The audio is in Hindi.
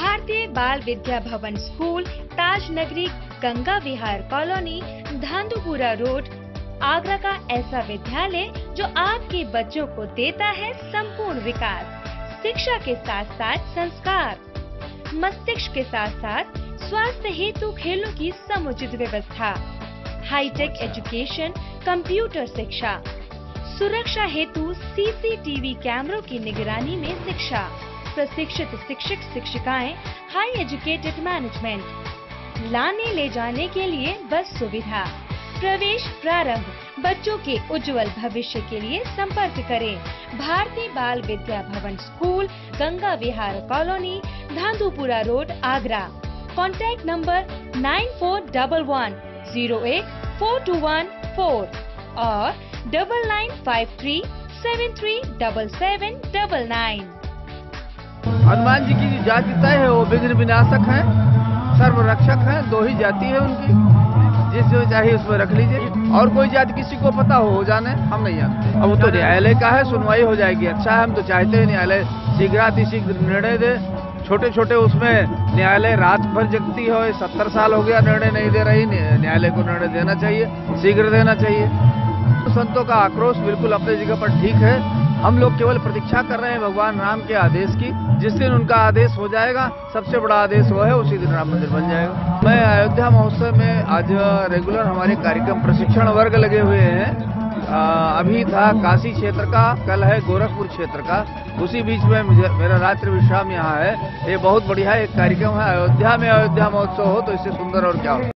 भारतीय Bal Vidya Bhavan school, Taj Nagari, Ganga Vihar colony, Dhandhupura road, Agra का ऐसा विद्यालय जो आपके बच्चों को देता है संपूर्ण विकास, शिक्षा के साथ साथ संस्कार, मस्तिष्क के साथ साथ स्वास्थ्य हेतु खेलों की समुचित व्यवस्था, हाईटेक एजुकेशन, कंप्यूटर शिक्षा, सुरक्षा हेतु सीसीटीवी कैमरों की निगरानी में शिक्षा, प्रशिक्षित शिक्षक शिक्षिकाएं, हाई एजुकेटेड मैनेजमेंट, लाने ले जाने के लिए बस सुविधा, प्रवेश प्रारंभ। बच्चों के उज्जवल भविष्य के लिए संपर्क करें भारतीय Bal Vidya Bhavan school, Ganga Vihar colony, Dhandhupura road, Agra. Contact number 9411084214 और 9953737799। हनुमान जी की जो जाति तय है वो विघ्न विनाशक है, सर्वरक्षक है, दो ही जाति है उनकी, जिसमें चाहे उसमें रख लीजिए। और कोई जाति किसी को पता हो जाने, हम नहीं जानते। अब वो तो न्यायालय का है, सुनवाई हो जाएगी। अच्छा है, हम तो चाहते हैं न्यायालय शीघ्र निर्णय दे। छोटे छोटे उसमें न्यायालय रात भर जगती हो, 70 साल हो गया निर्णय नहीं दे रही। न्यायालय को निर्णय देना चाहिए, शीघ्र देना चाहिए। संतों का आक्रोश बिल्कुल अपनी जगह पर ठीक है। हम लोग केवल प्रतीक्षा कर रहे हैं भगवान राम के आदेश की। जिस दिन उनका आदेश हो जाएगा, सबसे बड़ा आदेश वो है, उसी दिन राम मंदिर बन जाएगा। मैं अयोध्या महोत्सव में आज रेगुलर हमारे कार्यक्रम प्रशिक्षण वर्ग लगे हुए हैं। अभी था काशी क्षेत्र का, कल है गोरखपुर क्षेत्र का, उसी बीच में मेरा रात्रि विश्राम यहाँ है। ये बहुत बढ़िया एक कार्यक्रम है। अयोध्या में अयोध्या महोत्सव हो तो इससे सुंदर और क्या हो।